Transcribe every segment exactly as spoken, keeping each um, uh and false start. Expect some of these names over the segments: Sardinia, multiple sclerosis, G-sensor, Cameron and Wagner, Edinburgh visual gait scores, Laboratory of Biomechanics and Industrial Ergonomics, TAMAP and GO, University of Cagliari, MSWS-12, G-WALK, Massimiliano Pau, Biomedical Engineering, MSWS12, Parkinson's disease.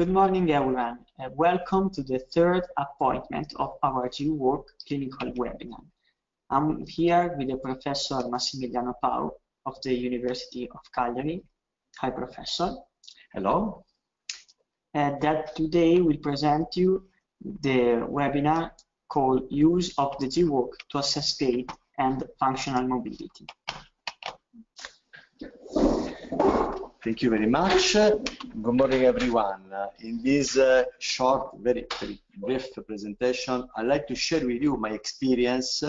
Good morning, everyone. Uh, welcome to the third appointment of our G-WALK clinical webinar. I'm here with Professor Massimiliano Pau of the University of Cagliari. Hi, Professor. Hello. Uh, that today will present you the webinar called Use of the G-WALK to Assess Gait and Functional Mobility. Thank you very much. Good morning, everyone. In this uh, short, very, very brief presentation, I'd like to share with you my experience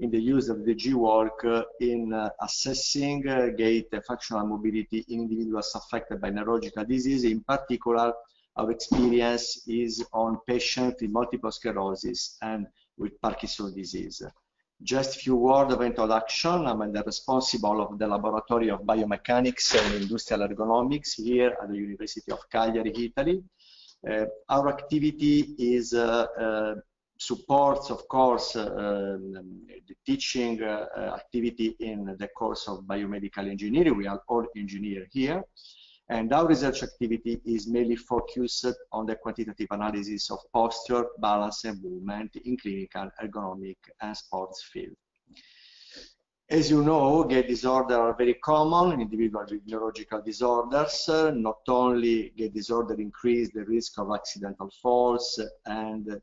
in the use of the G-WALK in uh, assessing uh, gait and functional mobility in individuals affected by neurological disease. In particular, our experience is on patients with multiple sclerosis and with Parkinson's disease. Just a few words of introduction. I'm the responsible of the Laboratory of Biomechanics and Industrial Ergonomics here at the University of Cagliari, Italy. Uh, our activity is uh, uh, supports, of course, uh, um, the teaching uh, activity in the course of biomedical engineering. We are all engineers here. And our research activity is mainly focused on the quantitative analysis of posture, balance, and movement in clinical, ergonomic, and sports field. As you know, gait disorders are very common in individuals with neurological disorders. Not only gait disorders increase the risk of accidental falls and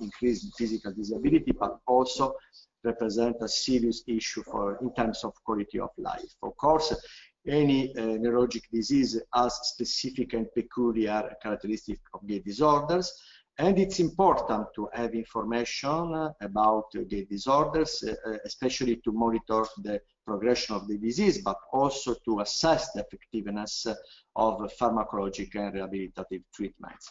increased physical disability, but also represent a serious issue for in terms of quality of life. Of course, any uh, neurologic disease has specific and peculiar characteristics of gait disorders, and it's important to have information about uh, gait disorders, uh, especially to monitor the progression of the disease, but also to assess the effectiveness of pharmacologic and rehabilitative treatments.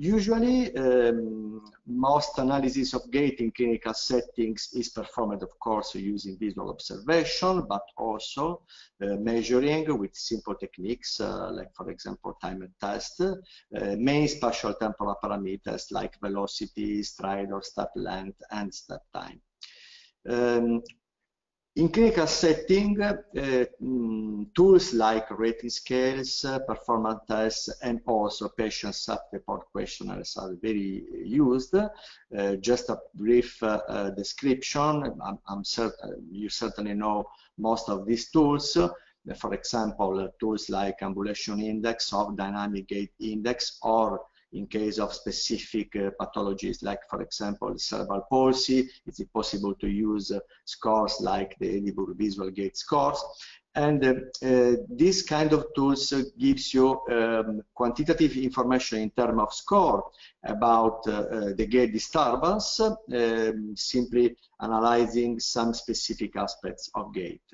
Usually, um, most analysis of gait in clinical settings is performed, of course, using visual observation, but also uh, measuring with simple techniques, uh, like, for example, time and test, uh, main spatial temporal parameters like velocity, stride or step length, and step time. Um, In clinical setting, uh, mm, tools like rating scales, uh, performance tests, and also patient self-report questionnaires are very used. Uh, just a brief uh, uh, description. I'm, I'm certain you certainly know most of these tools. Uh, for example, uh, tools like ambulation index or dynamic gait index, or in case of specific uh, pathologies, like, for example, cerebral palsy, it's possible to use uh, scores like the Edinburgh visual gait scores. And uh, uh, this kind of tools uh, gives you um, quantitative information in terms of score about uh, uh, the gait disturbance, uh, um, simply analyzing some specific aspects of gait.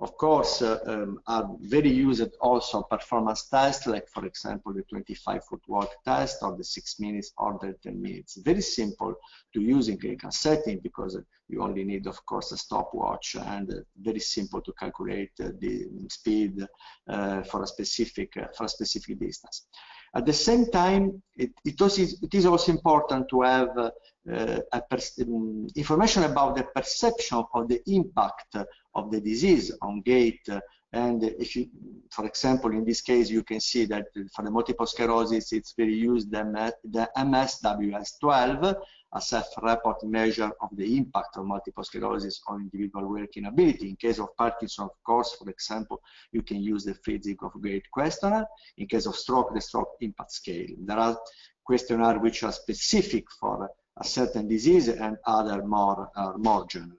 Of course, uh, um, are very used also performance tests, like, for example, the twenty-five foot walk test or the six minutes or the ten minutes. Very simple to use in clinical setting because you only need, of course, a stopwatch, and uh, very simple to calculate uh, the speed uh, for a specific uh, for a specific distance. At the same time, it, it, also is, it is also important to have uh, a um, information about the perception of the impact of the disease on gait. And if you, for example, in this case, you can see that for the multiple sclerosis, it's very used the, the M S W S twelve as a self-report measure of the impact of multiple sclerosis on individual working ability. In case of Parkinson, of course, for example, you can use the physics of gait questionnaire. In case of stroke, the stroke impact scale. There are questionnaires which are specific for a certain disease and other more, uh, more general.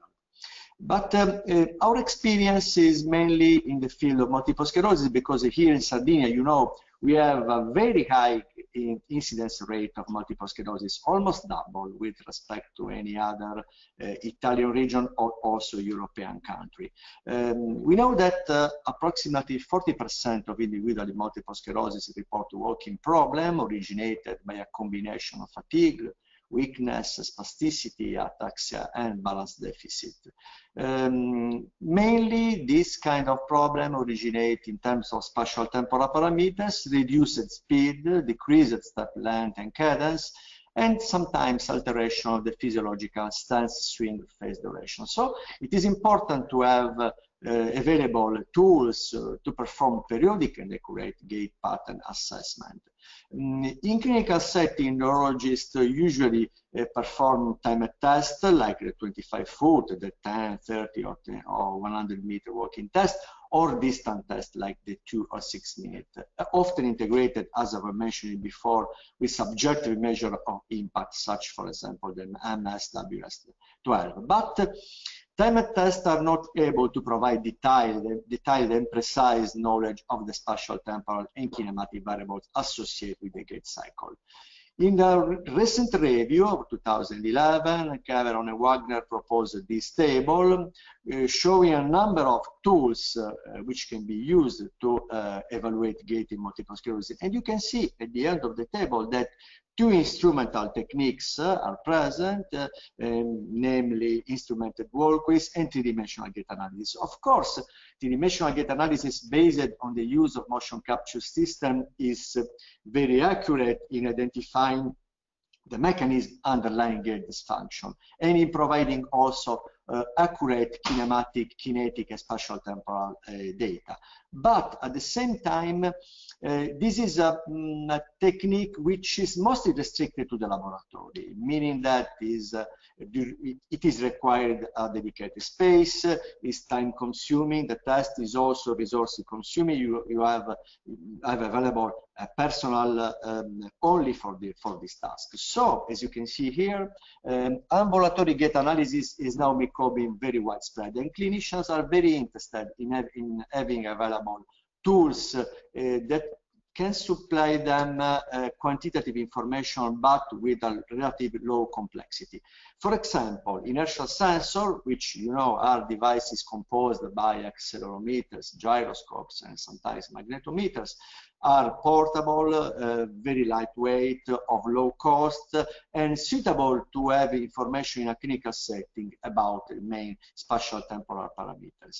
But um, uh, our experience is mainly in the field of multiple sclerosis because here in Sardinia, you know, we have a very high in incidence rate of multiple sclerosis, almost double with respect to any other uh, Italian region or also European country. Um, we know that uh, approximately forty percent of individuals with multiple sclerosis report a walking problem originated by a combination of fatigue, weakness, spasticity, ataxia, and balance deficit. Um, mainly, this kind of problem originates in terms of spatial temporal parameters, reduced speed, decreased step length and cadence, and sometimes alteration of the physiological stance, swing, phase duration. So it is important to have uh, Uh, available tools uh, to perform periodic and accurate gait pattern assessment. In clinical setting, neurologists usually uh, perform timed tests like the twenty-five foot, the ten, thirty, or one hundred meter walking test, or distant tests like the two or six minute, often integrated, as I was mentioning before, with subjective measure of impact, such, for example, the M S W S twelve. But uh, timed tests are not able to provide detailed, detailed and precise knowledge of the spatial, temporal, and kinematic variables associated with the gait cycle. In a recent review of two thousand eleven, Cameron and Wagner proposed this table uh, showing a number of tools uh, which can be used to uh, evaluate gait in multiple sclerosis. And you can see at the end of the table that two instrumental techniques uh, are present, uh, um, namely instrumented walkways and three-dimensional gait analysis. Of course, three-dimensional gait analysis based on the use of motion capture system is uh, very accurate in identifying the mechanism underlying gait dysfunction and in providing also uh, accurate kinematic, kinetic, and spatial temporal uh, data. But at the same time, Uh, this is a, mm, a technique which is mostly restricted to the laboratory, meaning that is, uh, it is required a dedicated space, uh, it's time-consuming, the test is also resource-consuming, you, you have, have available a personal uh, um, only for, the, for this task. So, as you can see here, um, ambulatory gait analysis is now becoming very widespread, and clinicians are very interested in, have, in having available tools uh, that can supply them uh, uh, quantitative information, but with a relative low complexity. For example, inertial sensor, which you know are devices composed by accelerometers, gyroscopes, and sometimes magnetometers, are portable, uh, very lightweight, of low cost, and suitable to have information in a clinical setting about the main spatial temporal parameters.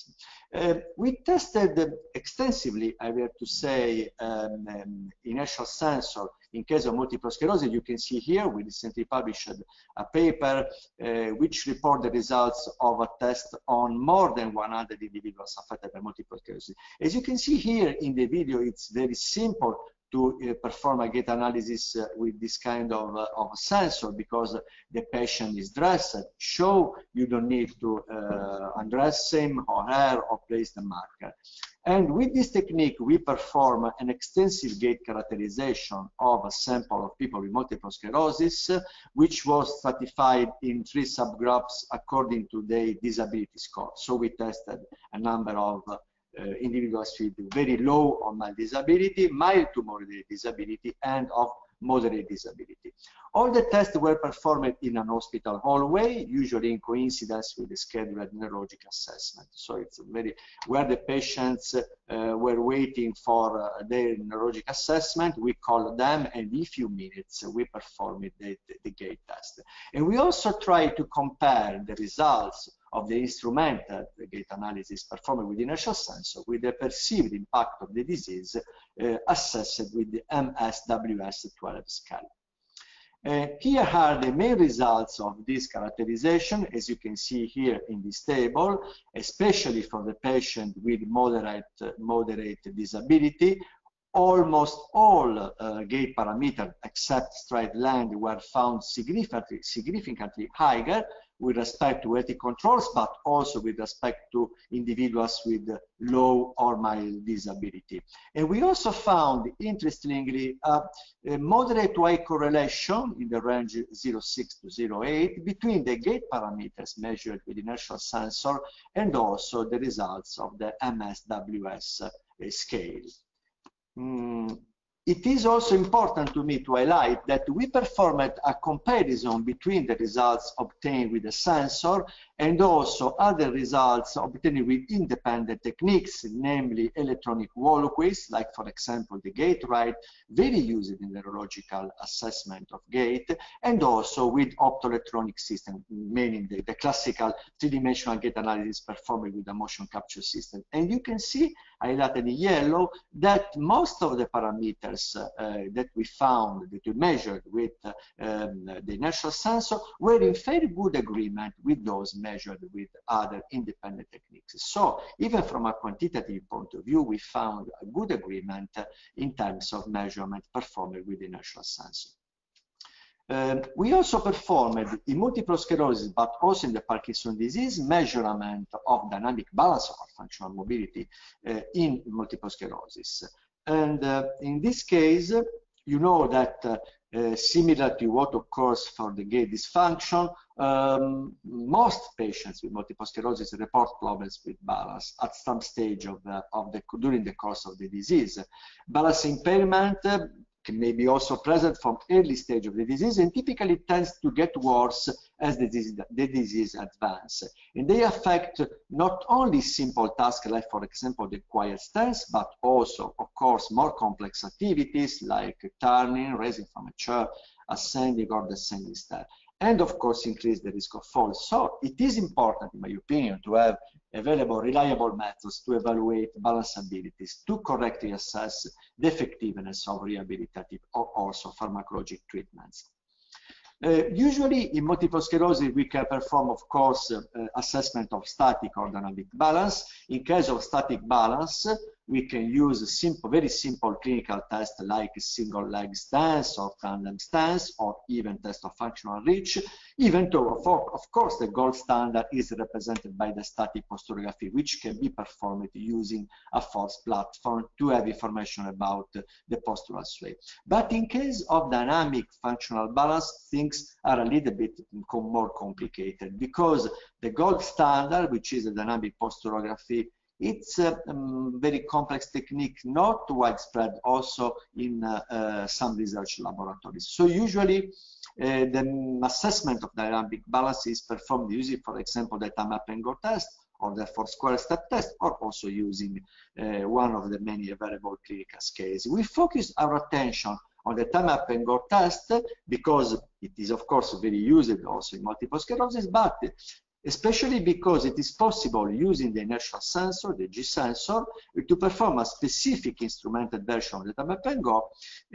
Uh, we tested extensively, I have to say, um, um, inertial sensor in case of multiple sclerosis. You can see here, we recently published a paper uh, which report the results of a test on more than one hundred individuals affected by multiple sclerosis. As you can see here in the video, it's very simple to uh, perform a gait analysis uh, with this kind of, uh, of sensor, because the patient is dressed, so you don't need to uh, undress him or her or place the marker. And with this technique, we perform an extensive gait characterization of a sample of people with multiple sclerosis, which was stratified in three subgroups according to their disability score. So we tested a number of uh, individuals with very low or mild disability, mild to moderate disability, and of moderate disability. All the tests were performed in an hospital hallway, usually in coincidence with the scheduled neurologic assessment. So it's very, where the patients uh, were waiting for uh, their neurologic assessment, we called them, and in a few minutes we performed the, the, the gait test. And we also tried to compare the results of the instrument, uh, the gait analysis performed with inertial sensor, with the perceived impact of the disease uh, assessed with the M S W S twelve scale. Uh, here are the main results of this characterization, as you can see here in this table, especially for the patient with moderate, uh, moderate disability. Almost all uh, gait parameters except stride length were found significantly, significantly higher with respect to healthy controls, but also with respect to individuals with low or mild disability. And we also found, interestingly, a, a moderate to high correlation in the range zero point six to zero point eight between the gait parameters measured with inertial sensor and also the results of the M S W S scale. Mm. It is also important to me to highlight that we performed a comparison between the results obtained with the sensor and also other results obtained with independent techniques, namely electronic walkways, like for example the gait ride, very used in the neurological assessment of gait, and also with optoelectronic system, meaning the, the classical three-dimensional gait analysis performed with the motion capture system. And you can see, highlighted in yellow, that most of the parameters Uh, that we found, that we measured with uh, um, the inertial sensor, were in very good agreement with those measured with other independent techniques. So even from a quantitative point of view, we found a good agreement in terms of measurement performed with inertial sensor. Uh, we also performed in multiple sclerosis, but also in the Parkinson's disease, measurement of dynamic balance or functional mobility uh, in multiple sclerosis. And uh, in this case, you know that uh, uh, similar to what occurs for the gait dysfunction, um, most patients with multiple sclerosis report problems with balance at some stage of the, of the during the course of the disease. Balance impairment uh, may be also present from early stage of the disease and typically tends to get worse as the disease, the disease advances. And they affect not only simple tasks like, for example, the quiet stance, but also, of course, more complex activities like turning, raising from a chair, ascending or descending stairs, and of course increase the risk of fall. So it is important, in my opinion, to have available reliable methods to evaluate balance abilities to correctly assess the effectiveness of rehabilitative or also pharmacologic treatments. Uh, usually in multiple sclerosis we can perform, of course, uh, assessment of static or dynamic balance. In case of static balance, we can use a simple, very simple clinical test like single leg stance or tandem stance or even test of functional reach, even though, of course, the gold standard is represented by the static posterography, which can be performed using a force platform to have information about the postural sway. But in case of dynamic functional balance, things are a little bit more complicated because the gold standard, which is the dynamic posterography, it's a um, very complex technique, not widespread also in uh, uh, some research laboratories. So usually uh, the assessment of dynamic balance is performed using, for example, the TAMAP and GO test or the four square step test, or also using uh, one of the many available clinical scales. We focus our attention on the TAMAP and GO test because it is, of course, very used also in multiple sclerosis, but especially because it is possible using the inertial sensor, the G sensor, to perform a specific instrumented version of the TAMAP and GO,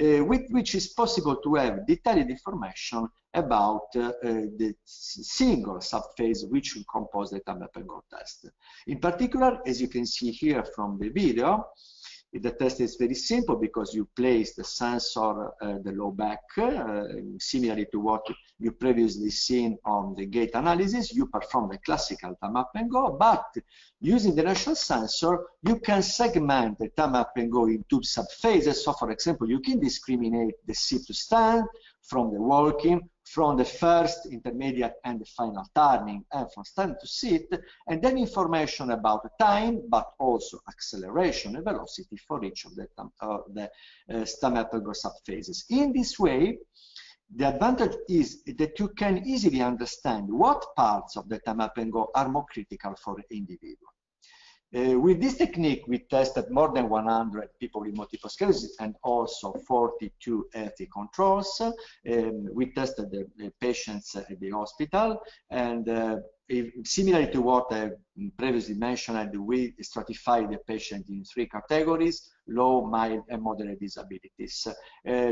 uh, with which is possible to have detailed information about uh, uh, the single subphase which will compose the TAMAP and GO test. In particular, as you can see here from the video, the test is very simple because you place the sensor uh, the low back, uh, similarly to what you previously seen on the gait analysis. You perform the classical TAMAP and GO, but using the inertial sensor, you can segment the TAMAP and GO into subphases. So, for example, you can discriminate the sit to stand from the walking, from the first, intermediate, and the final turning, and from stand to sit, and then information about time, but also acceleration and velocity for each of the, uh, the uh, TAMAP and GO subphases. In this way, the advantage is that you can easily understand what parts of the TAMAP and GO are more critical for the individual. Uh, with this technique, we tested more than one hundred people with multiple sclerosis and also forty-two healthy controls. Um, we tested the, the patients at the hospital, and uh, if, similarly to what I previously mentioned, we stratified the patient in three categories: low, mild, and moderate disabilities. Uh,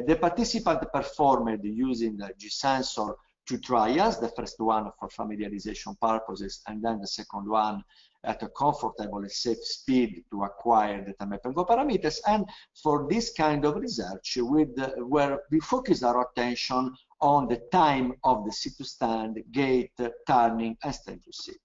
the participant performed using the G sensor two trials, the first one for familiarization purposes, and then the second one at a comfortable and safe speed to acquire the TAMAP and GO parameters. And for this kind of research, with, uh, where we focus our attention on the time of the sit to stand, gait, uh, turning, and stand to sit.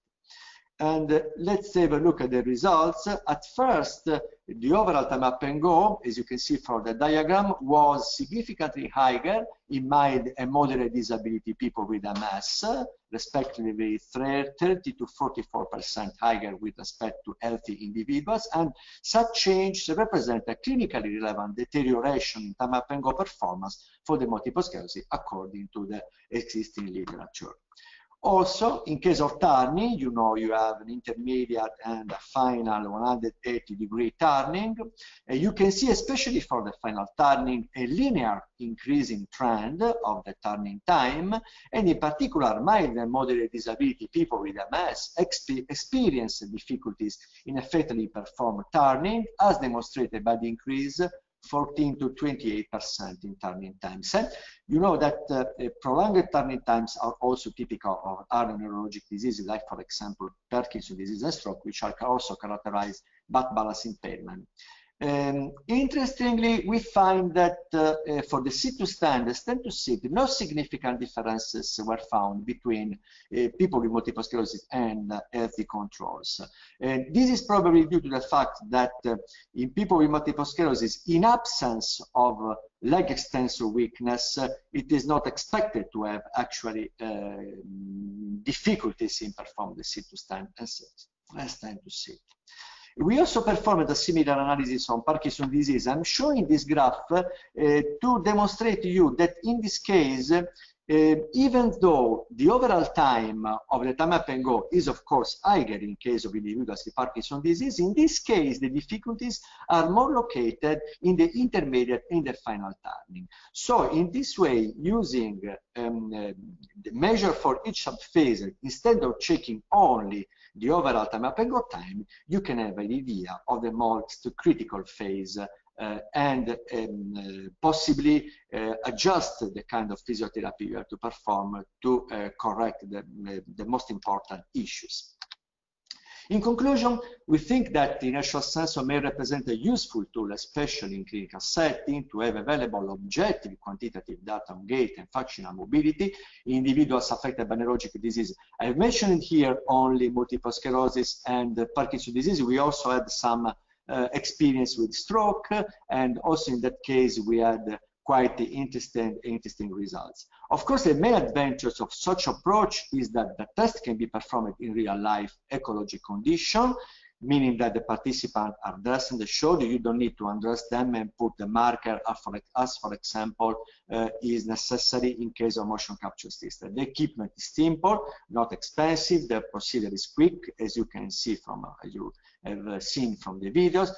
And uh, let's have a look at the results. At first, uh, the overall TAMAP and GO, as you can see from the diagram, was significantly higher in mild and moderate disability people with M S, respectively thirty to forty-four percent higher with respect to healthy individuals, and such change represents a clinically relevant deterioration in TAMAP and GO performance for the multiple sclerosis according to the existing literature. Also, in case of turning, you know you have an intermediate and a final one hundred eighty degree turning. And you can see, especially for the final turning, a linear increasing trend of the turning time. And in particular, mild and moderate disability people with M S experience difficulties in effectively performing turning, as demonstrated by the increase fourteen to twenty-eight percent in turning times. And you know that uh, prolonged turning times are also typical of other neurologic diseases, like, for example, Parkinson's disease and stroke, which are also characterized by balance impairment. Um, interestingly, we find that uh, uh, for the sit-to-stand, the stand-to-sit, no significant differences were found between uh, people with multiple sclerosis and uh, healthy controls. And this is probably due to the fact that uh, in people with multiple sclerosis, in absence of uh, leg extensor weakness, uh, it is not expected to have actually uh, difficulties in performing the sit-to-stand and stand-to-sit. We also performed a similar analysis on Parkinson's disease. I'm showing this graph uh, to demonstrate to you that in this case, uh, even though the overall time of the TAMAP and GO is, of course, higher in case of individuals with Parkinson's disease, in this case, the difficulties are more located in the intermediate and the final turning. So, in this way, using um, uh, the measure for each subphase, instead of checking only the overall TAMAP and GO time, you can have an idea of the most critical phase uh, and um, uh, possibly uh, adjust the kind of physiotherapy you have to perform to uh, correct the, the most important issues. In conclusion, we think that the inertial sensor may represent a useful tool, especially in clinical setting, to have available objective quantitative data on gait and functional mobility in individuals affected by neurologic disease. I've mentioned here only multiple sclerosis and uh, Parkinson's disease. We also had some uh, experience with stroke, and also in that case we had uh, quite interesting, interesting results. Of course, the main advantage of such approach is that the test can be performed in real-life ecologic condition, meaning that the participants are dressed in the shoulder. You don't need to undress them and put the marker, as for example uh, is necessary in case of motion capture system. The equipment is simple, not expensive. The procedure is quick, as you can see from uh, you have seen from the videos,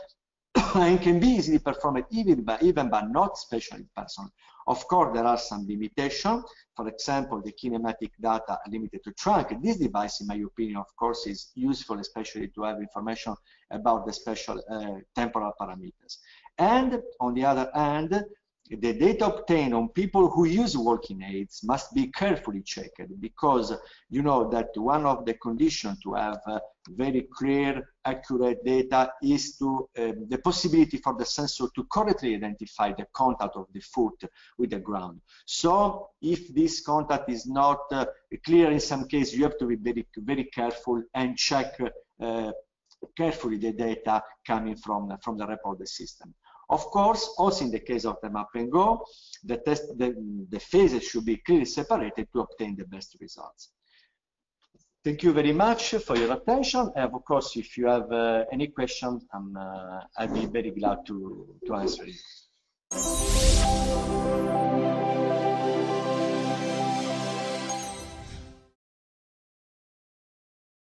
and can be easily performed even by, even by not special in person. Of course, there are some limitations. For example, the kinematic data are limited to trunk. This device, in my opinion, of course, is useful, especially to have information about the special uh, temporal parameters. And on the other hand, the data obtained on people who use walking aids must be carefully checked, because you know that one of the conditions to have uh, very clear, accurate data is to uh, the possibility for the sensor to correctly identify the contact of the foot with the ground. So if this contact is not uh, clear in some case, you have to be very, very careful and check uh, carefully the data coming from, from the report of the system. Of course, also in the case of the TAMAP and GO, the, test, the, the phases should be clearly separated to obtain the best results. Thank you very much for your attention. And of course, if you have uh, any questions, um, uh, I'd be very glad to, to answer you.